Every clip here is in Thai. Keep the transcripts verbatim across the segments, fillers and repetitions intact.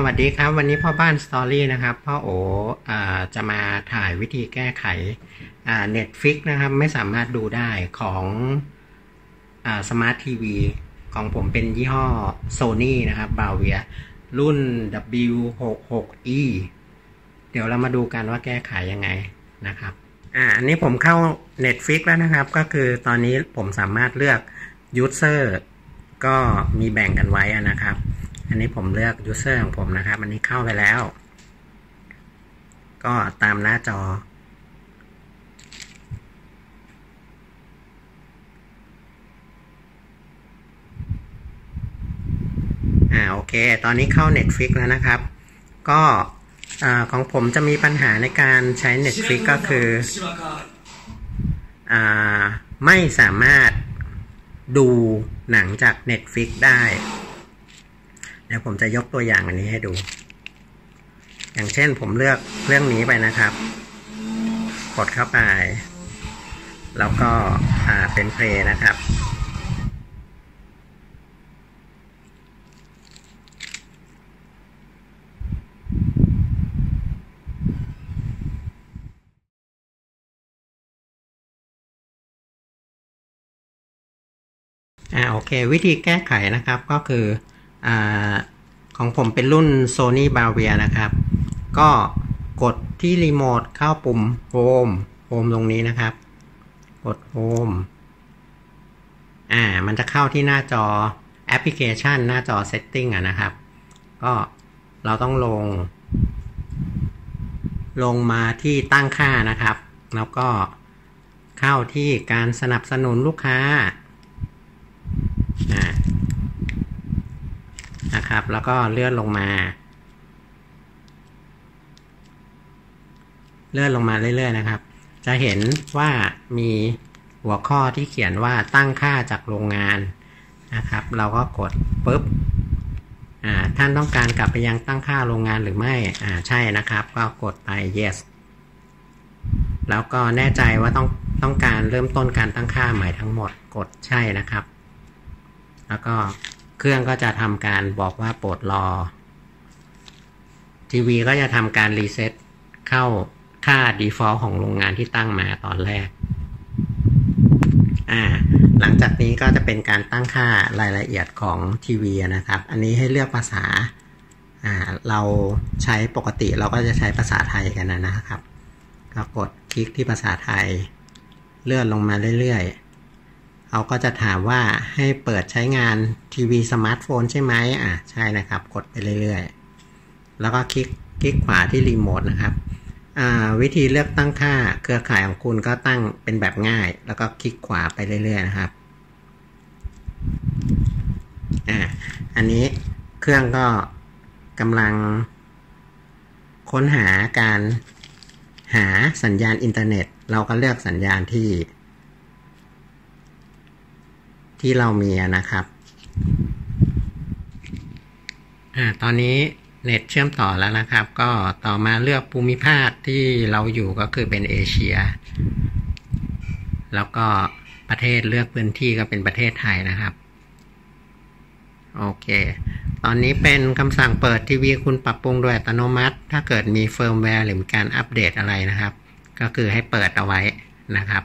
สวัสดีครับวันนี้พ่อบ้านสตอรี่นะครับพ่อโออ่าจะมาถ่ายวิธีแก้ไขอ่า Netflix นะครับไม่สามารถดูได้ของอ่าสมาร์ททีวีของผมเป็นยี่ห้อ Sony นะครับบาเวียรุ่น ดับเบิลยู หกสิบหก อี เดี๋ยวเรามาดูกันว่าแก้ไขยังไงนะครับอ่าอันนี้ผมเข้า Netflix แล้วนะครับก็คือตอนนี้ผมสามารถเลือก User ก็มีแบ่งกันไว้นะครับอันนี้ผมเลือก user ของผมนะครับอันนี้เข้าไปแล้วก็ตามหน้าจออ่าโอเคตอนนี้เข้า Netflix แล้วนะครับก็อ่าของผมจะมีปัญหาในการใช้ Netflix ก็คืออ่าไม่สามารถดูหนังจาก Netflix ได้เดี๋ยวผมจะยกตัวอย่างอันนี้ให้ดูอย่างเช่นผมเลือกเรื่องนี้ไปนะครับกดเข้าไปแล้วก็อ่าเป็นเพลย์นะครับอ่าโอเควิธีแก้ไขนะครับก็คืออของผมเป็นรุ่น Sony Bavia นะครับก็กดที่รีโมทเข้าปุ่ม Home Home ตรงนี้นะครับกด Home อ่ามันจะเข้าที่หน้าจอแอปพลิเคชันหน้าจอ Setting อ่ะนะครับก็เราต้องลงลงมาที่ตั้งค่านะครับแล้วก็เข้าที่การสนับสนุนลูกค้าอ่านะครับแล้วก็เลื่อนลงมาเลื่อนลงมาเรื่อยๆนะครับจะเห็นว่ามีหัวข้อที่เขียนว่าตั้งค่าจากโรงงานนะครับเราก็กดปุ๊บอ่าท่านต้องการกลับไปยังตั้งค่าโรงงานหรือไม่อ่าใช่นะครับก็กดไป yes แล้วก็แน่ใจว่าต้องต้องการเริ่มต้นการตั้งค่าใหม่ทั้งหมดกดใช่นะครับแล้วก็เครื่องก็จะทำการบอกว่าโปรดรอทีวีก็จะทำการรีเซ็ตเข้าค่า default ของโรงงานที่ตั้งมาตอนแรกอ่าหลังจากนี้ก็จะเป็นการตั้งค่ารายละเอียดของทีวีนะครับอันนี้ให้เลือกภาษาอ่าเราใช้ปกติเราก็จะใช้ภาษาไทยกันนะครับก็กดคลิกที่ภาษาไทยเลื่อนลงมาเรื่อยๆเขาก็จะถามว่าให้เปิดใช้งานทีวีสมาร์ทโฟนใช่ไหมอ่ะใช่นะครับกดไปเรื่อยๆแล้วก็คลิกคลิกขวาที่รีโมทนะครับอ่าวิธีเลือกตั้งค่าเครือข่ายของคุณก็ตั้งเป็นแบบง่ายแล้วก็คลิกขวาไปเรื่อยๆนะครับอ่าอันนี้เครื่องก็กำลังค้นหาการหาสัญญาณอินเทอร์เน็ตเราก็เลือกสัญญาณที่ที่เรามีนะครับอ่าตอนนี้เน็ตเชื่อมต่อแล้วนะครับก็ต่อมาเลือกภูมิภาคที่เราอยู่ก็คือเป็นเอเชียแล้วก็ประเทศเลือกพื้นที่ก็เป็นประเทศไทยนะครับโอเคตอนนี้เป็นคำสั่งเปิดทีวีคุณปรับปรุงโดยอัตโนมัติถ้าเกิดมีเฟิร์มแวร์หรือมีการอัปเดตอะไรนะครับก็คือให้เปิดเอาไว้นะครับ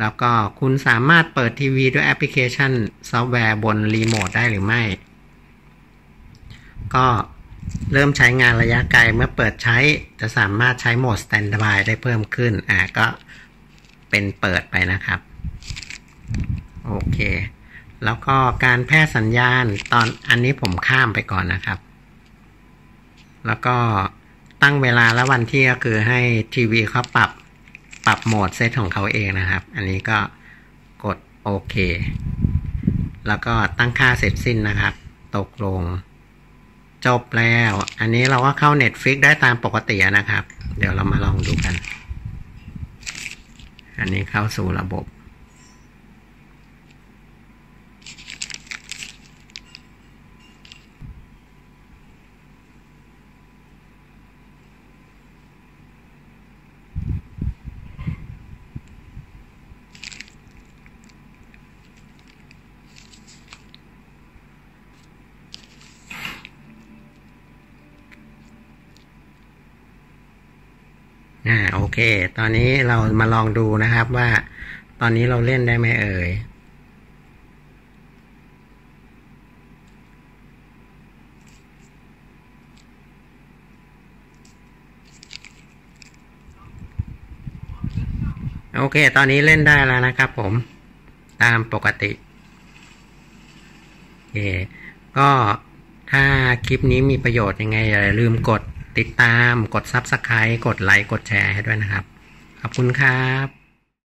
แล้วก็คุณสามารถเปิดทีวีด้วยแอปพลิเคชันซอฟต์แวร์บนรีโมทได้หรือไม่ก็เริ่มใช้งานระยะไกลเมื่อเปิดใช้จะสามารถใช้โหมด Standby ได้เพิ่มขึ้นอ่ะก็เป็นเปิดไปนะครับโอเคแล้วก็การแพร่สัญญาณตอนอันนี้ผมข้ามไปก่อนนะครับแล้วก็ตั้งเวลาและวันที่ก็คือให้ทีวีเขาปรับปรับโหมดเซตของเขาเองนะครับอันนี้ก็กดโอเคแล้วก็ตั้งค่าเสร็จสิ้นนะครับตกลงจบแล้วอันนี้เราก็เข้า Netflix ได้ตามปกตินะครับเดี๋ยวเรามาลองดูกันอันนี้เข้าสู่ระบบ อ่าโอเคตอนนี้เรามาลองดูนะครับว่าตอนนี้เราเล่นได้ไหมเอ่ยโอเคตอนนี้เล่นได้แล้วนะครับผมตามปกติโอเคก็ถ้าคลิปนี้มีประโยชน์ยังไงอย่าลืมกดติดตามกด ซับสไครบ์ กดไลค์กดแชร์ให้ด้วยนะครับขอบคุณครับ